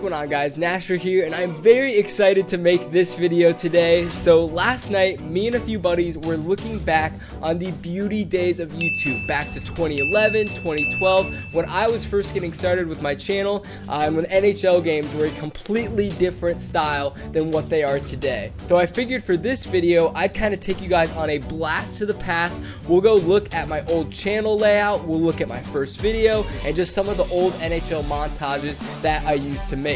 going on, guys? Nasher here, and I'm very excited to make this video today. So last night, me and a few buddies were looking back on the beauty days of YouTube, back to 2011, 2012, when I was first getting started with my channel, and when NHL games were a completely different style than what they are today. So I figured for this video, I'd kind of take you guys on a blast to the past. We'll go look at my old channel layout, we'll look at my first video, and just some of the old NHL montages that I used to make.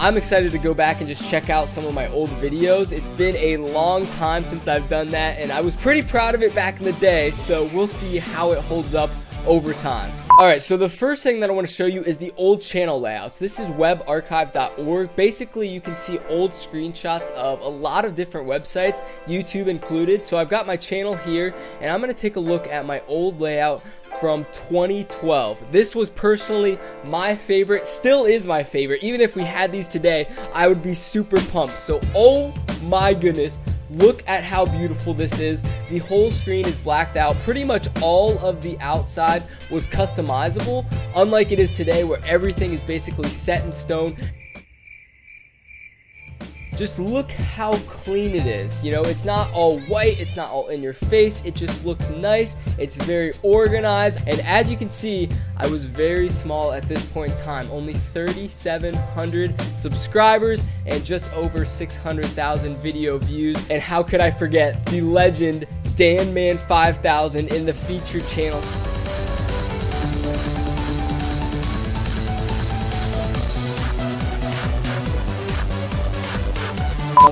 I'm excited to go back and just check out some of my old videos. It's been a long time since I've done that, and I was pretty proud of it back in the day, so we'll see how it holds up over time. Alright, so the first thing that I want to show you is the old channel layouts. This is webarchive.org. Basically, you can see old screenshots of a lot of different websites, YouTube included. So I've got my channel here, and I'm going to take a look at my old layout from 2012. This was personally my favorite, still is my favorite. Even if we had these today, I would be super pumped. So, oh my goodness, look at how beautiful this is. The whole screen is blacked out. Pretty much all of the outside was customizable, unlike it is today where everything is basically set in stone. Just look how clean it is. You know, it's not all white, it's not all in your face, it just looks nice, it's very organized, and as you can see, I was very small at this point in time, only 3,700 subscribers and just over 600,000 video views, and how could I forget the legend Danman5000 in the featured channel.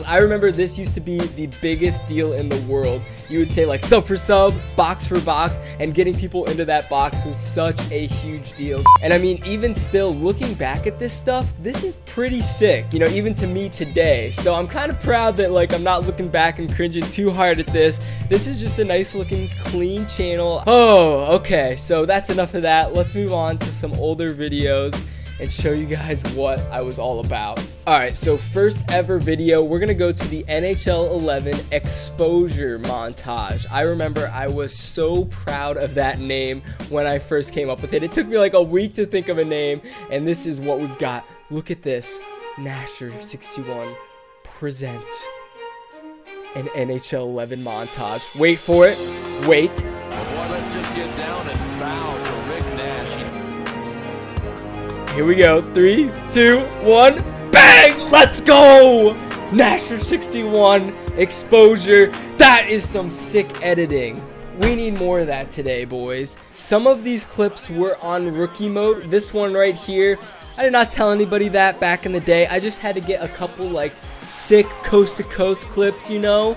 I remember this used to be the biggest deal in the world. You would say like sub for sub, box for box, and getting people into that box was such a huge deal. And I mean, even still looking back at this stuff, this is pretty sick, you know, even to me today. So I'm kind of proud that like I'm not looking back and cringing too hard at this. This is just a nice looking clean channel. Oh, okay, so that's enough of that. Let's move on to some older videos and show you guys what I was all about. Alright, so first ever video, we're gonna go to the NHL 11 exposure montage. I remember I was so proud of that name when I first came up with it. It took me like a week to think of a name, and this is what we've got. Look at this. Nasher61 presents an NHL 11 montage. Wait for it. Wait. Boy, let's just get down and bow to Rick Nash. Here we go. 3, 2, 1. Bang! Let's go! Nasher61 exposure. That is some sick editing. We need more of that today, boys. Some of these clips were on rookie mode. This one right here, I did not tell anybody that back in the day. I just had to get a couple like sick coast to coast clips, you know.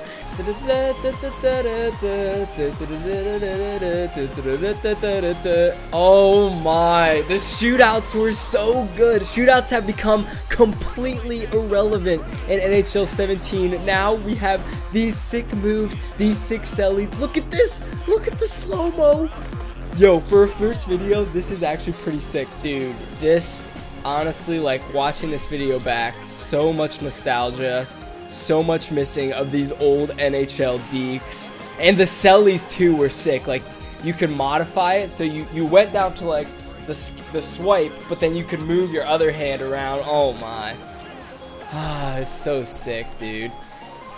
Oh my, the shootouts were so good. Shootouts have become completely irrelevant in NHL 17. Now we have these sick moves, these sick sellies. Look at this, look at the slow-mo. Yo, for a first video, this is actually pretty sick, dude. This, honestly, like watching this video back, so much nostalgia. So much missing of these old NHL deeks, and the sellies too were sick. Like you could modify it, so you went down to like the swipe, but then you could move your other hand around. Oh my, it's so sick, dude.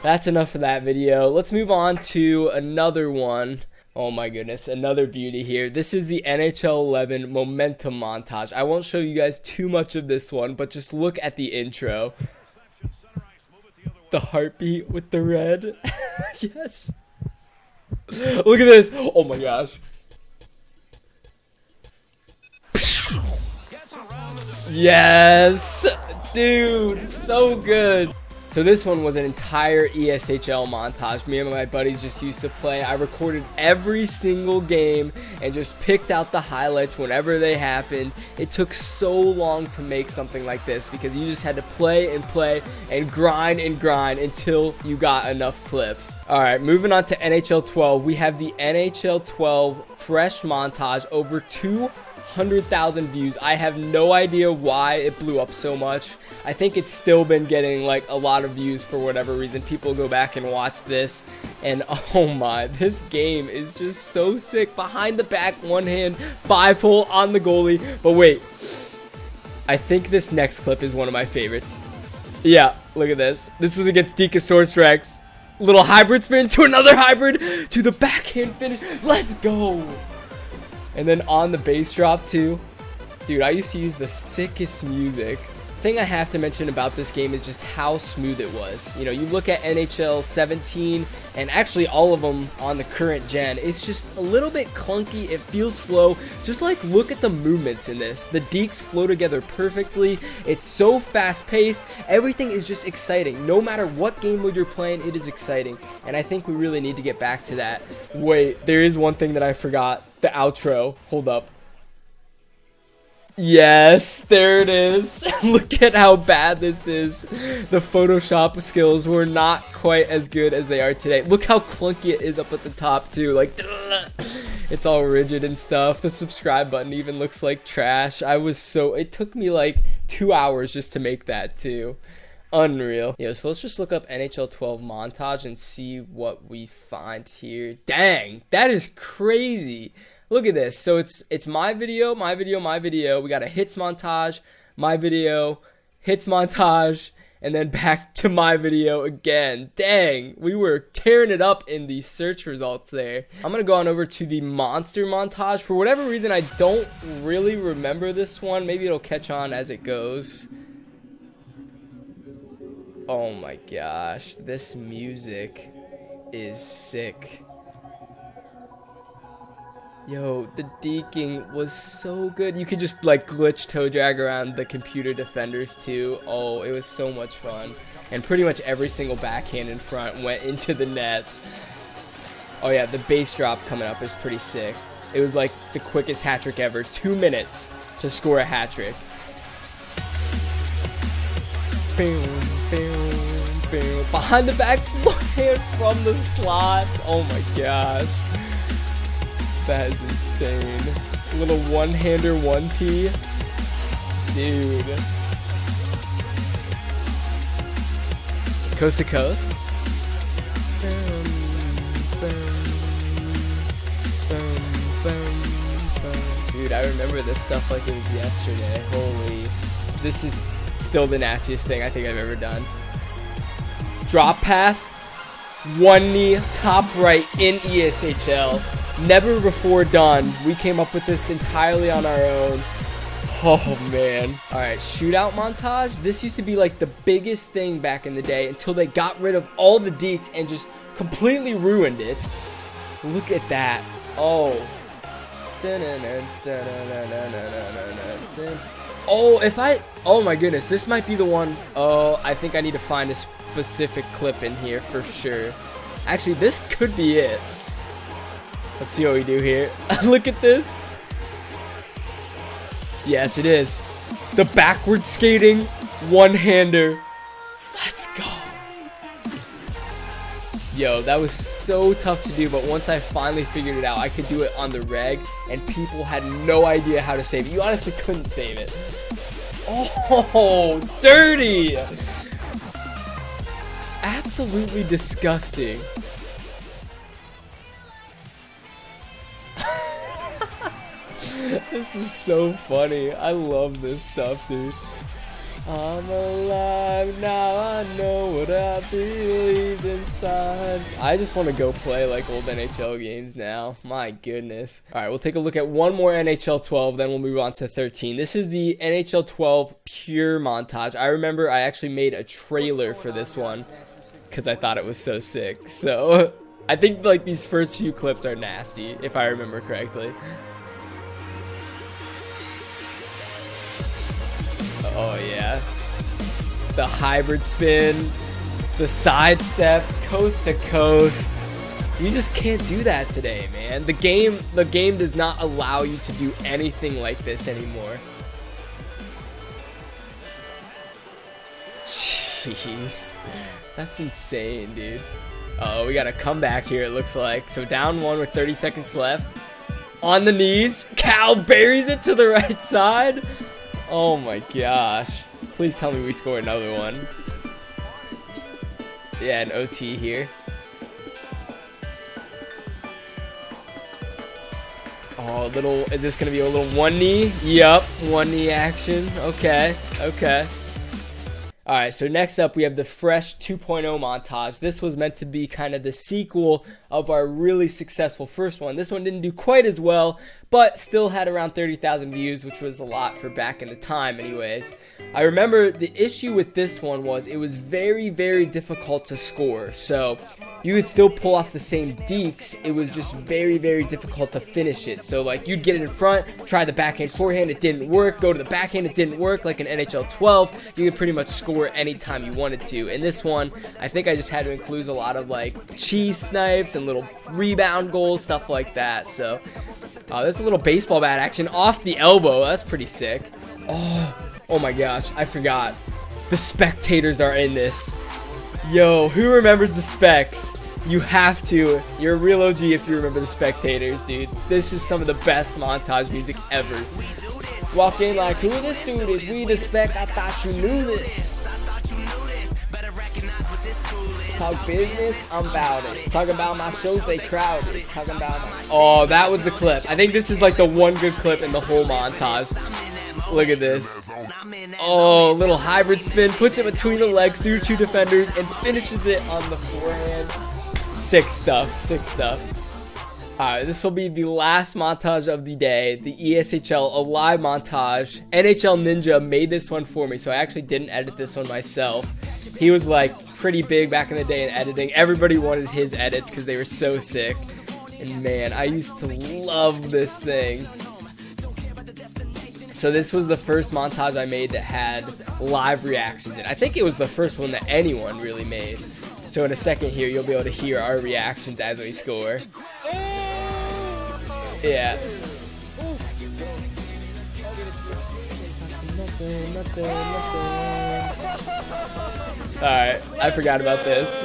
That's enough of that video. Let's move on to another one. Oh my goodness, another beauty here. This is the NHL 11 momentum montage. I won't show you guys too much of this one, but just look at the intro. The heartbeat with the red. Yes. Look at this. Oh my gosh. Yes. Dude, so good. So this one was an entire EASHL montage. Me and my buddies just used to play. I recorded every single game and just picked out the highlights whenever they happened. It took so long to make something like this because you just had to play and grind until you got enough clips. All right, moving on to NHL 12. We have the NHL 12 fresh montage, over 200,000 views. I have no idea why it blew up so much. I think it's still been getting like a lot of views for whatever reason. People go back and watch this, and oh my, this game is just so sick. Behind the back, one hand, 5-hole on the goalie. But wait, I think this next clip is one of my favorites. Yeah, look at this. This was against Dekasaurus Rex. Little hybrid spin to another hybrid to the backhand finish. Let's go. And then on the bass drop too. Dude, I used to use the sickest music. The thing I have to mention about this game is just how smooth it was. You know, you look at NHL 17 and actually all of them on the current gen, it's just a little bit clunky. It feels slow. Just like look at the movements in this. The dekes flow together perfectly. It's so fast paced. Everything is just exciting. No matter what game mode you're playing, it is exciting. And I think we really need to get back to that. Wait, there is one thing that I forgot. The outro. Hold up. Yes, there it is. Look at how bad this is. The Photoshop skills were not quite as good as they are today. Look how clunky it is up at the top too. Like, it's all rigid and stuff. The subscribe button even looks like trash. It took me like 2 hours just to make that too. Unreal. Yeah, so let's just look up NHL 12 montage and see what we find here. Dang, that is crazy. Look at this. So it's my video, my video, my video. We got a hits montage, my video, hits montage, and then back to my video again. Dang, we were tearing it up in the search results there. I'm gonna go on over to the monster montage. For whatever reason, I don't really remember this one. Maybe it'll catch on as it goes. Oh my gosh, this music is sick. Yo, the deking was so good. You could just like glitch toe drag around the computer defenders too. Oh, it was so much fun. And pretty much every single backhand in front went into the net. Oh yeah, the base drop coming up is pretty sick. It was like the quickest hat trick ever. 2 minutes to score a hat trick. Boom, boom, boom. Behind the back forehand from the slot. Oh my gosh. That is insane. A little one-hander, one-tee. Dude. Coast to coast. Dude, I remember this stuff like it was yesterday. Holy. This is still the nastiest thing I think I've ever done. Drop pass. One knee, top right in EASHL. Never before done. We came up with this entirely on our own. Oh man. All right, shootout montage. This used to be like the biggest thing back in the day until they got rid of all the dekes and just completely ruined it. Look at that. Oh. Oh, oh my goodness. This might be the one. Oh, I think I need to find a specific clip in here for sure. Actually, this could be it. Let's see what we do here. Look at this. Yes, it is. The backward skating one-hander. Let's go. Yo, that was so tough to do, but once I finally figured it out, I could do it on the reg, and people had no idea how to save it. You honestly couldn't save it. Oh, dirty. Absolutely disgusting. This is so funny. I love this stuff, dude. I'm alive now. I know what I believe inside. I just want to go play like old NHL games now. My goodness. All right, we'll take a look at one more NHL 12, then we'll move on to 13. This is the NHL 12 pure montage. I remember I actually made a trailer for this one because I thought it was so sick. So I think like these first few clips are nasty, if I remember correctly. Oh yeah, the hybrid spin, the sidestep, coast to coast. You just can't do that today, man. The game does not allow you to do anything like this anymore. Jeez, that's insane, dude. Oh, we got a comeback here, it looks like. So down one with 30 seconds left. On the knees, Cal buries it to the right side. Oh my gosh. Please tell me we score another one. Yeah, an OT here. Oh, is this gonna be a little one knee? Yup, one knee action. Okay, okay. All right, so next up we have the Fresh 2.0 montage. This was meant to be kind of the sequel of our really successful first one. This one didn't do quite as well, but still had around 30,000 views, which was a lot for back in the time anyways. I remember the issue with this one was it was very, very difficult to score. So you could still pull off the same dekes. It was just very, very difficult to finish it. So like you'd get it in front, try the backhand, forehand, it didn't work. Go to the backhand, it didn't work. Like in NHL 12, you could pretty much score anytime you wanted to. In this one, I think I just had to include a lot of like cheese snipes and little rebound goals, stuff like that. So there's a little baseball bat action off the elbow. That's pretty sick. Oh my gosh, I forgot the spectators are in this. Yo, who remembers the specs? You have to. You're a real OG if you remember the spectators, dude. This is some of the best montage music ever. Walked in like, who this dude is? We the spec. I thought you knew this. Talk business, I'm about it. Talking about my shows, they crowded. Talking about my... Oh, that was the clip. I think this is like the one good clip in the whole montage. Look at this. Oh, little hybrid spin. Puts it between the legs through two defenders and finishes it on the forehand. Sick stuff, sick stuff. Alright, this will be the last montage of the day. The ESHL Alive montage. NHL Ninja made this one for me, so I actually didn't edit this one myself. He was like... pretty big back in the day in editing. Everybody wanted his edits because they were so sick. And man, I used to love this thing. So this was the first montage I made that had live reactions in. I think it was the first one that anyone really made. So in a second here, you'll be able to hear our reactions as we score. Yeah. Alright, I forgot about this.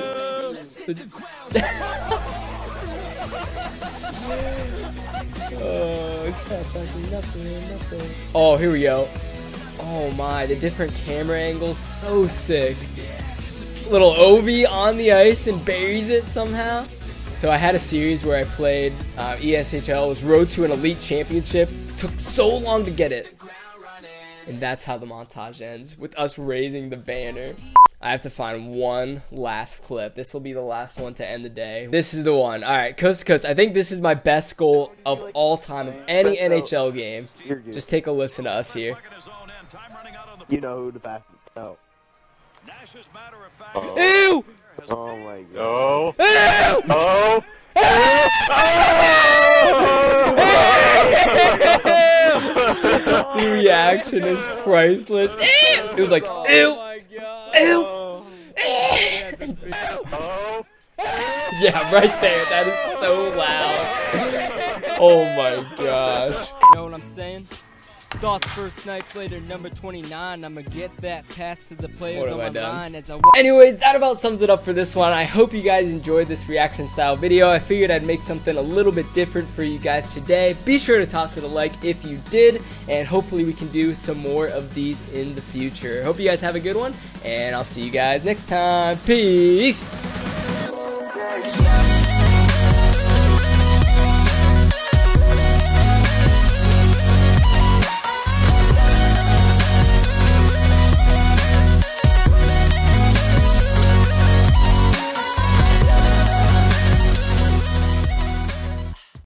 Oh, here we go. Oh my, the different camera angles, so sick. Little Ovi on the ice and buries it somehow. So I had a series where I played ESHL. It was Road to an Elite Championship. Took so long to get it. And that's how the montage ends, with us raising the banner. I have to find one last clip. This will be the last one to end the day. This is the one. All right, coast to coast. I think this is my best goal of all time of any NHL game. Just take a listen to us here. You know who the bastard is. Oh. Ew! Oh my god. Ew! Oh! Oh! The reaction is priceless. Ew! It was like, ew! Ew! Yeah, right there. That is so loud. Oh my gosh. You know what I'm saying? Sauce first night player number 29. I'ma get that pass to the players on my mind as I... Anyways, that about sums it up for this one. I hope you guys enjoyed this reaction style video. I figured I'd make something a little bit different for you guys today. Be sure to toss it a like if you did, and hopefully we can do some more of these in the future. Hope you guys have a good one, and I'll see you guys next time. Peace!